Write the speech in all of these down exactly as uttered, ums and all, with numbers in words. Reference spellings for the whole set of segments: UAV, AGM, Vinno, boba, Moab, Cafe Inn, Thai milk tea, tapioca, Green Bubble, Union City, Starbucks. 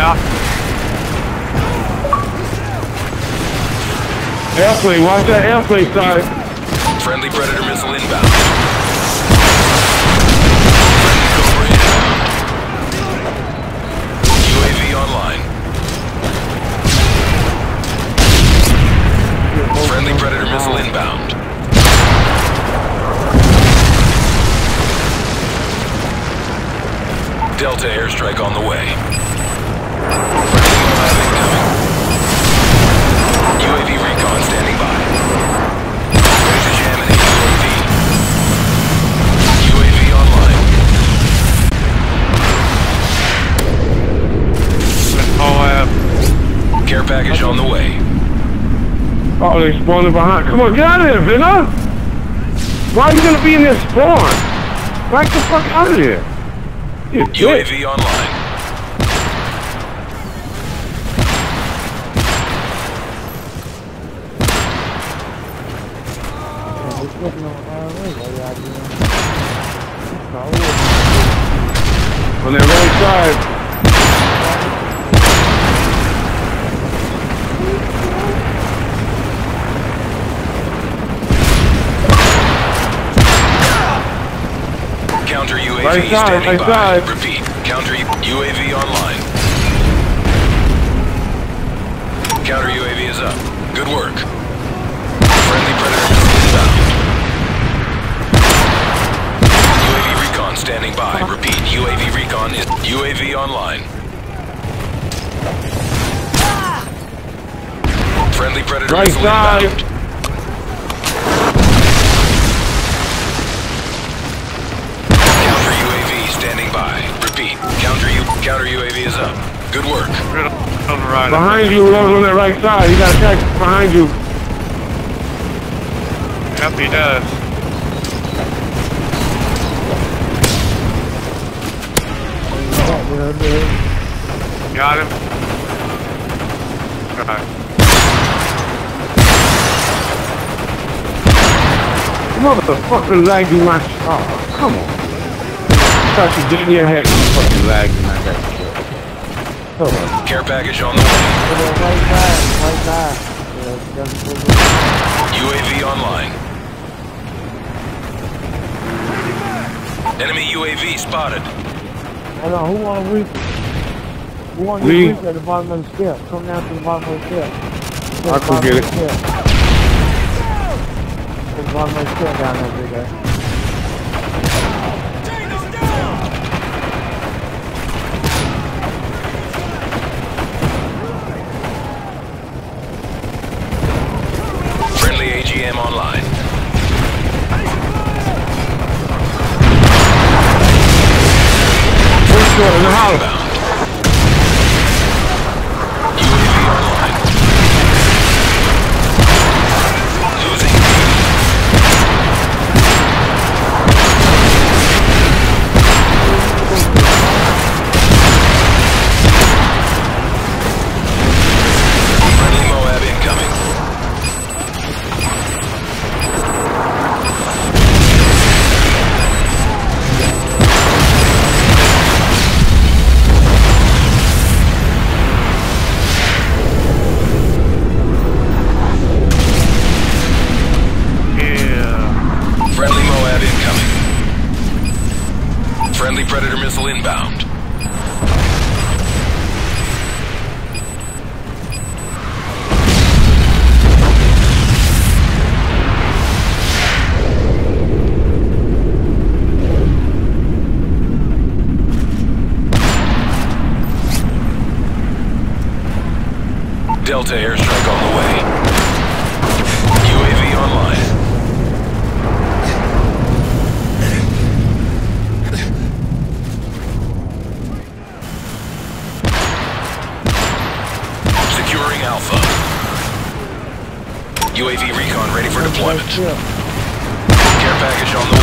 now. Elfley, watch that Elfley side. Friendly Predator missile inbound. Friendly Cobra inbound. U A V online. Friendly Predator missile inbound. Delta airstrike on the way. Friendly mobile incoming. U A V recon standing by. Ready to jam an U A V. U A V online. Oh, uh, care package on the way. Uh oh, they spawned behind. Come on, get out of here, Vinno! Why are you gonna be in this spawn? Back the fuck out of here! You're U A V good. Online. On their right side. Counter U A V right side, standing right by. Side. Repeat. Counter U A V online. Counter U A V is up. Good work. Friendly Predator inbound. U A V recon standing by. Repeat. U A V recon is U A V online. Friendly Predator right side. Inbound. Counter U A V is up. Good work. Behind you, those on that right side. He got attacked behind you. Yep, he does. Got him. All right. Motherfucker lagging my shot. Oh, come on. I thought you did in your head. You fucking lagging my head. Hold on. Care package on the way. Right side, right side. U A V online. Enemy U A V spotted. Hold on, who wanna reach? Who wanna reach at the bottom of the step? Come down to the bottom of the step. I can get it. To the bottom of the step down there, big guy. A G M online. First door in the hollow. U A V online. Losing. Friendly Moab incoming. Friendly Predator missile inbound. Delta airstrike on the way. U A V online. Alpha. U A V recon ready for deployment. Care package on the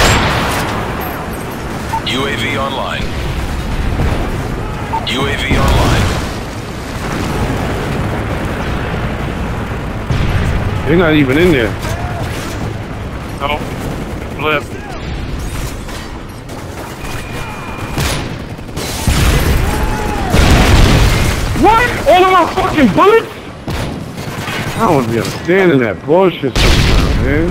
way. U A V online. U A V online. They're not even in there. No. Flip. What? All of my fucking bullets? I don't be understanding that bullshit sometimes, man.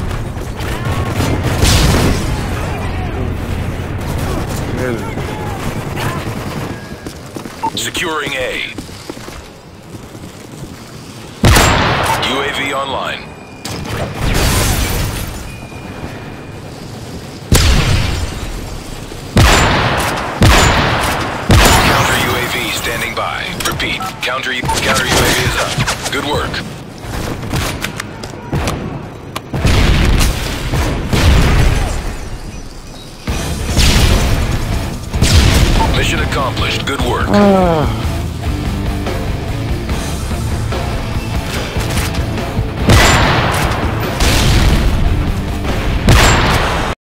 man. Securing A. U A V online. Counter U A V standing by. Repeat. Counter, counter U A V is up. Good work. Mission accomplished. Good work. Uh.